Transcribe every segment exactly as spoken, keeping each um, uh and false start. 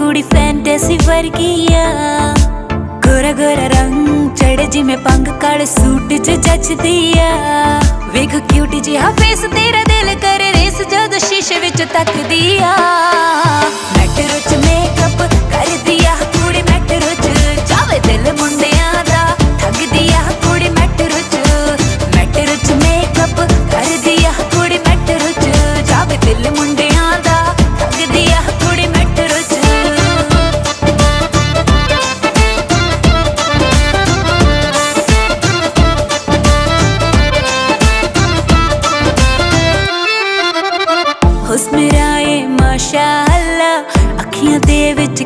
कुड़ी फैंटेसी वर्गिया गोरा गोरा रंग चढ़े जी में पंग काले सूट च जच दिया वेख क्यूटी जी हा फेस तेरा दिल कर रेस जद शीशे विच तक दिया मैटर च मेकअप कर दिया कुड़ी मैटर च जावे दिल मुंडे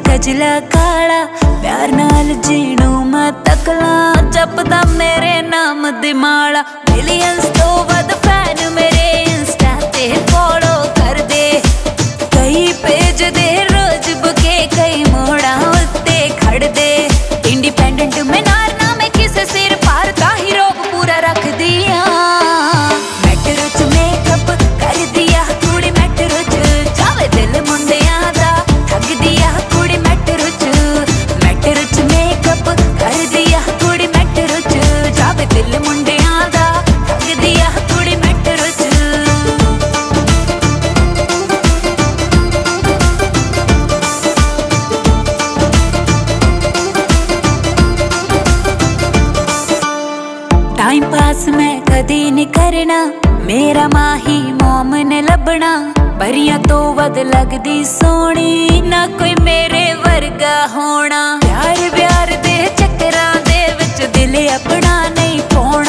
कजला काला प्यार नाल जीणो मैं तकला जपदा मेरे नाम दिमाला मिलियंस तो वध फैन मेरे इंस्टा ते फॉलो कर दे कई पेज दे रोज बुके कई मोड़ा उत्ते खड़ दे इंडिपेंडेंट में नार ना मैं किसे सिर पार का ही रोग पूरा रख दिया मैटर च मेकअप कर दिया कुड़ी मैटर च जावे दिल मुंडे मेरा माही मोमन लबना बरिया तो वद लगदी सोनी ना कोई मेरे वर्गा होना प्यार प्यार दे चक्करां दे विच दिल अपना नहीं पौना।